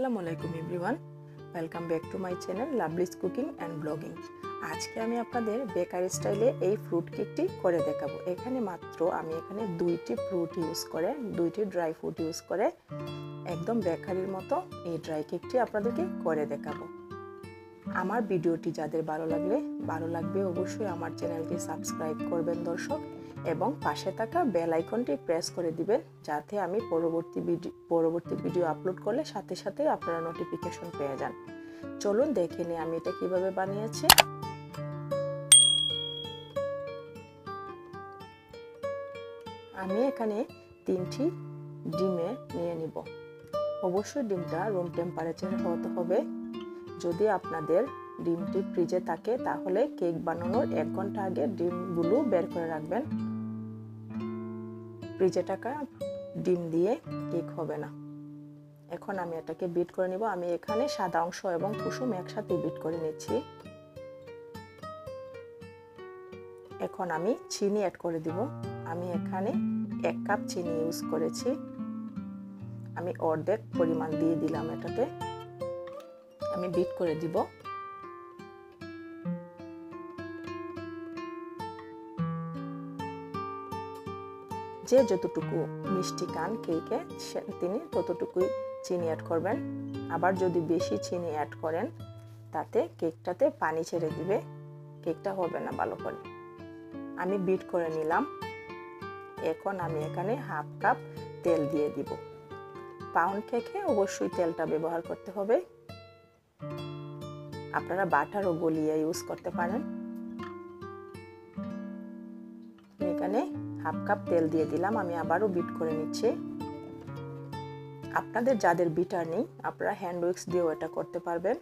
আসসালামুআলাইকুম everyone, welcome back to my channel लाभलिज cooking and blogging. आज के आमी आपनादेर बेकार स्टाइले ए फ्रूट केकटी करे देखाबो। एखाने मात्र आमी एखाने दुईटी फ्रूट यूज करे, दुईटी ड्राई फ्रूट यूज करे एकदम बेकारिर मतो ए ड्राई केकटी आपनादेरके करे देखाबो। आमार भिडियोटी जादेर भालो लागबे अवश्यई आमार चैनलटी सबस्क्राइब करबेन दर्शक एबं पाशे थाका बेल आइकनटी प्रेस करे दिबेन जाते आमी परबर्ती भिडियो आपलोड करले साथे साथे आपनारा नोटिफिकेशन पेये जान। चलुन देखे निई आमी एटा किभाबे बानियेछि। आमी एखाने 3टी डिम निये निब। अवश्यई डिमटा रूम टेम्पारेचारे होते होबे। যদি আপনাদের ডিমটি ফ্রিজে থাকে তাহলে কেক বানানোর 1 ঘন্টা আগে ডিমগুলো বের করে রাখবেন। ফ্রিজে থাকা ডিম দিয়ে কেক হবে না। এখন আমি এটাকে বিট করে নিব। আমি এখানে সাদা অংশ এবং কুসুম একসাথে বিট করে নেছি। এখন আমি চিনি অ্যাড করে দিব। আমি এখানে 1 কাপ চিনি ইউজ করেছি। আমি অর্ধেক পরিমাণ দিয়ে দিলাম। এটাতে আমি বিট করে দিব। যে যতটুকু মিষ্টি খান কেকে তিনি ততটুকুই চিনি অ্যাড করবেন। আবার যদি বেশি চিনি অ্যাড করেন তাতে কেকটাতে পানি ছেড়ে দিবে, কেকটা হবে না ভালো করে। আমি বিট করে নিলাম। এখন আমি এখানে হাফ কাপ তেল দিয়ে দিব। পাউন্ড কেকে অবশ্যই তেলটা ব্যবহার করতে হবে। আপনারা বাটার ও গলিয়ে ইউজ করতে পারেন। এখানে হাফ কাপ তেল দিয়ে দিলাম। আমি আবারও বিট করে নিচ্ছি। আপনাদের যাদের বিটার নেই আপনারা হ্যান্ড উইক্স দিয়েও এটা করতে পারবেন।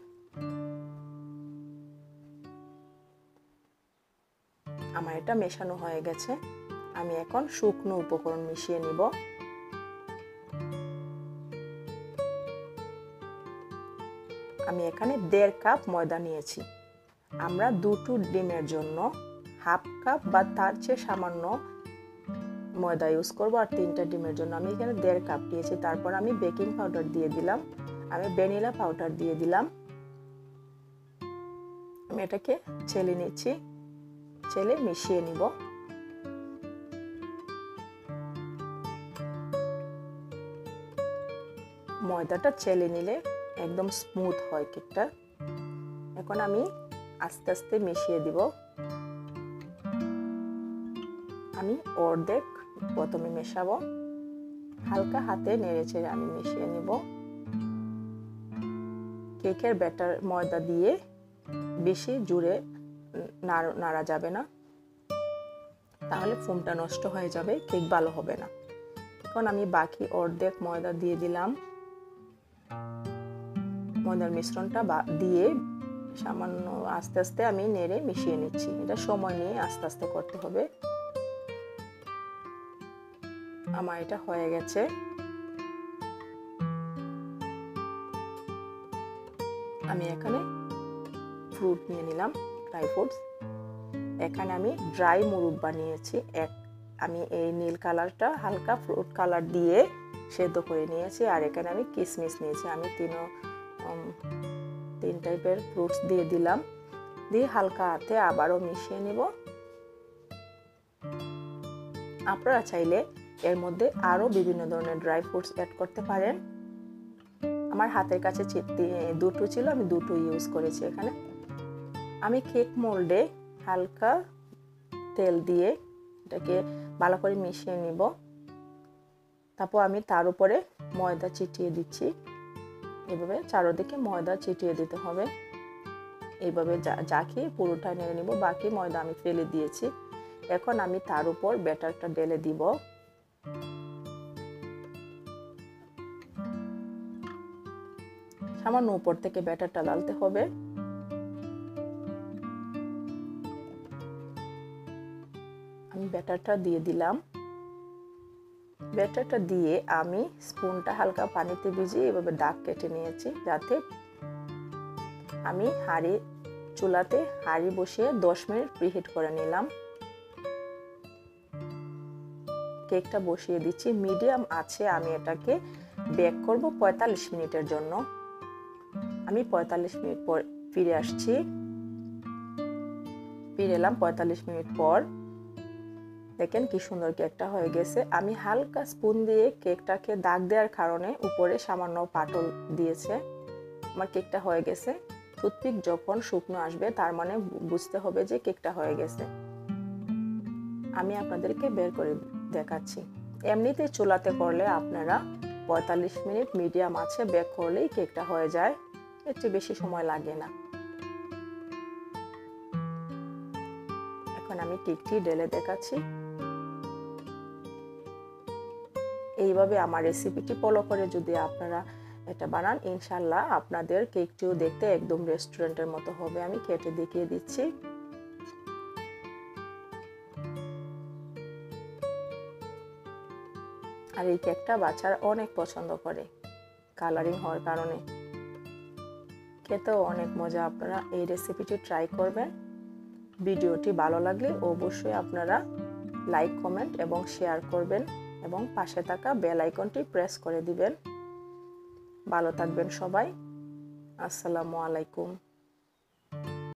আমার এটা মেশানো হয়ে গেছে। আমি এখন শুকনো উপকরণ মিশিয়ে নিব। আমি এখানে 1.5 কাপ ময়দা নিয়েছি। আমরা দুটো ডিমের জন্য হাফ কাপ বা তার চেয়ে সামান্য ময়দা ইউজ করব। আর 3টা ডিমের জন্য আমি এখানে 1.5 কাপ নিয়েছি। তারপর আমি বেকিং পাউডার দিয়ে দিলাম। আমি ভ্যানিলা পাউডার দিয়ে দিলাম। আমি এটাকে ছেলে নিচ্ছি, ছেলে মিশিয়ে নিব। ময়দাটা ছেলে নিলে एकदम स्मूथ है केकटा। एकोन आमी आस्ते आस्ते मिशिए दिब। आमी अर्धेक प्रथमे मेशाबो, हल्का हाथे नेड़े चेड़े आमी मिशिए निब। केकेर बैटर मयदा दिए बेशी जुड़े नाड़ा जाबे ना, ताहले फोमटा नष्ट हये जाबे, केक भालो होबे ना। एकोन आमी बाकी अर्धेक मयदा दिए दिलाम। ময়দার মিশ্রণটা দিয়ে সামান্য আস্তে আস্তে আমি নেড়ে মিশিয়ে নিচ্ছি। এটা সময় নিয়ে আস্তে আস্তে করতে হবে। আমার এটা হয়ে গেছে। আমি এখানে ফ্রুট নিয়ে নিলাম, ড্রাই ফ্রুটস। এখানে আমি ড্রাই মুরব্বা নিয়েছি। আমি এই নীল কালারটা হালকা ফ্রুট কালার দিয়ে সেদ্ধ করে নিয়েছি। আর এখানে আমি কিশমিশ নিয়েছি। আমি तीन टाइपर फ्रूट्स दिए दिलाम। दिए हल्का हाथे आबारो मिशिए निब। आपनारा चाइले एर मध्य आरो विभिन्न धरनेर ड्राई फ्रूट्स एड करते पारेन। आमार हातेर काछे दुटो छिलो, आमी दुटो यूज करेछि। एखाने आमी केक मोल्डे हल्का तेल दिए एटाके भालो करे मिशिए निब। तारपर आमी तार उपरे मयदा छिटिए दिच्छि। এভাবে চারদিকে ময়দা ছিটিয়ে দিতে হবে। এইভাবে জাকি পুরোটা নিয়ে নিব। বাকি ময়দা আমি ফেলে দিয়েছি। এখন আমি তার উপর ব্যাটারটা ঢেলে দিব। সামান্য উপর থেকে ব্যাটারটা ঢালতে হবে। আমি ব্যাটারটা দিয়ে দিলাম। ব্যাটারটা দিয়ে আমি স্পুনটা হালকা পানিতে ভিজিয়ে এভাবে দাগ কেটে নিয়েছি, যাতে আমি চুলাতে হাঁড়ি বসিয়ে 10 মিনিট প্রিহিট করে নিলাম। কেকটা বসিয়ে দিচ্ছি মিডিয়াম আছে। আমি এটাকে বেক করব 45 মিনিটের জন্য। আমি 45 মিনিট পর ফিরে আসছি। ফিরে এলাম 45 মিনিট পর, দেখেন কি সুন্দর কেকটা হয়ে গেছে। আমি হালকা স্পুন দিয়ে কেকটাকে দাগ দেওয়ার কারণে উপরে সামান্য পাটল দিয়েছে। আমার কেকটা হয়ে গেছে। টুথপিক যখন শুকনো আসবে তার মানে বুঝতে হবে যে কেকটা হয়ে গেছে। আমি আপনাদেরকে বের করে দেখাচ্ছি। এমনিতে চুলাতে করলে আপনারা ৪৫ মিনিট মিডিয়াম আছে বেক করলেই কেকটা হয়ে যায়, একটু বেশি সময় লাগে না। এখন আমি কেকটি ঢেলে দেখাচ্ছি। এইভাবে আমার রেসিপিটি ফলো করে যদি আপনারা এটা বানান, ইনশাল্লাহ আপনাদের কেকটিও দেখতে একদম রেস্টুরেন্টের মতো হবে। আমি কেটে দেখিয়ে দিচ্ছি। আর এই কেকটা বাচ্চারা অনেক পছন্দ করে কালারিং হওয়ার কারণে, খেতেও অনেক মজা। আপনারা এই রেসিপিটি ট্রাই করবেন। ভিডিওটি ভালো লাগলে অবশ্যই আপনারা লাইক, কমেন্ট এবং শেয়ার করবেন এবং পাশে থাকা বেল আইকনটি প্রেস করে দিবেন। ভালো থাকবেন সবাই। আসসালামু আলাইকুম।